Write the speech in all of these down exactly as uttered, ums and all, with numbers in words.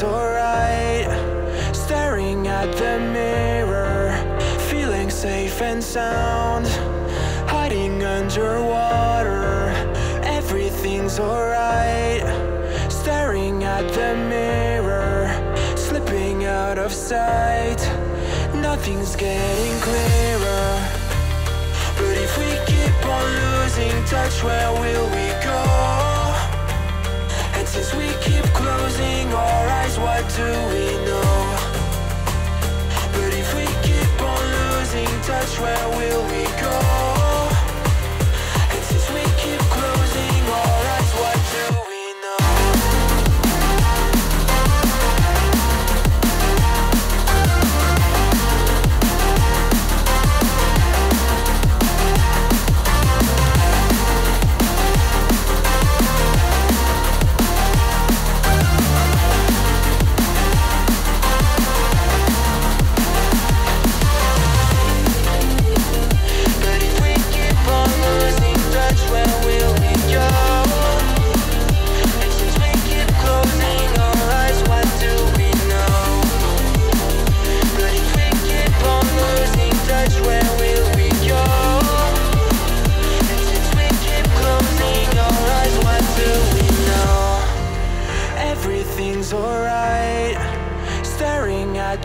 feels alright. Staring at the mirror, feeling safe and sound. Hiding underwater, everything's alright. Staring at the mirror, slipping out of sight. Nothing's getting clearer, but if we keep on losing touch, where will we go? Since we keep closing our eyes, what do we know? But if we keep on losing touch, where will we go? And since we keep closing our eyes, what do we know?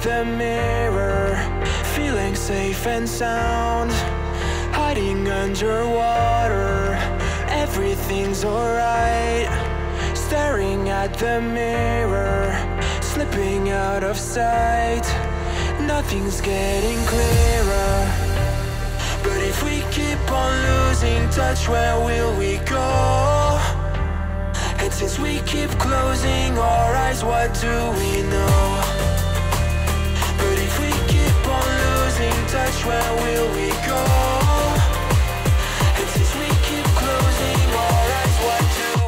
The mirror, feeling safe and sound. Hiding underwater, everything's alright. Staring at the mirror, slipping out of sight. Nothing's getting clearer, but if we keep on losing touch, where will we go? And since we keep closing our eyes, what do we know? In touch, where will we go? And since we keep closing our eyes, what do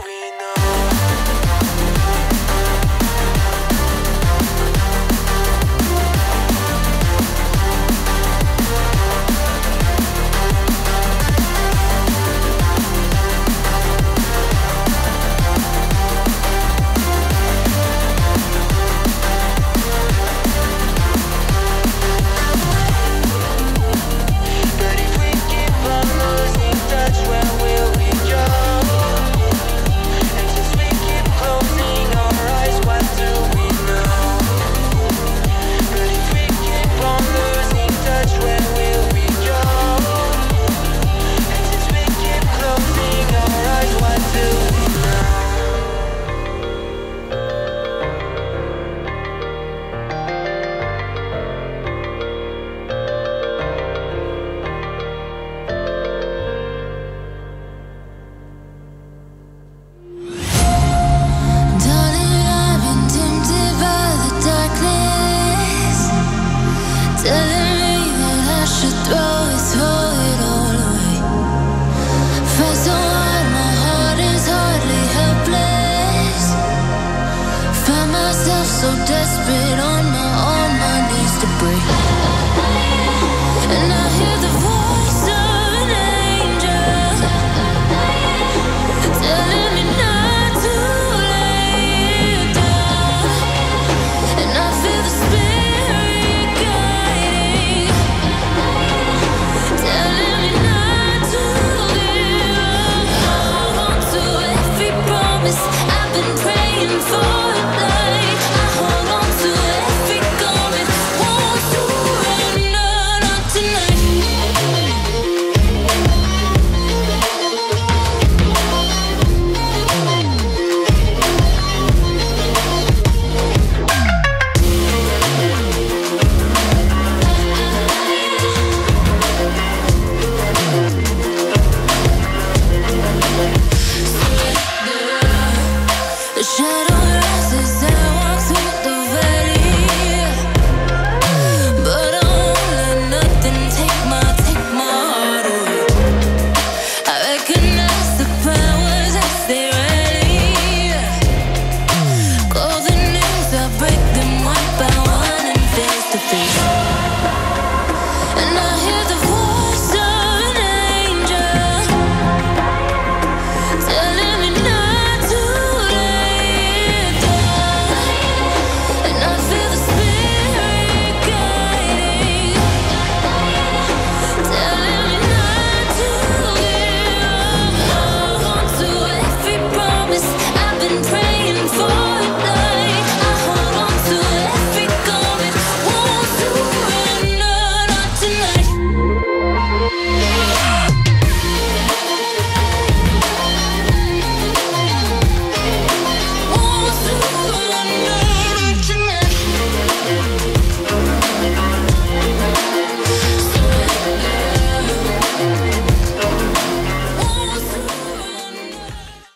I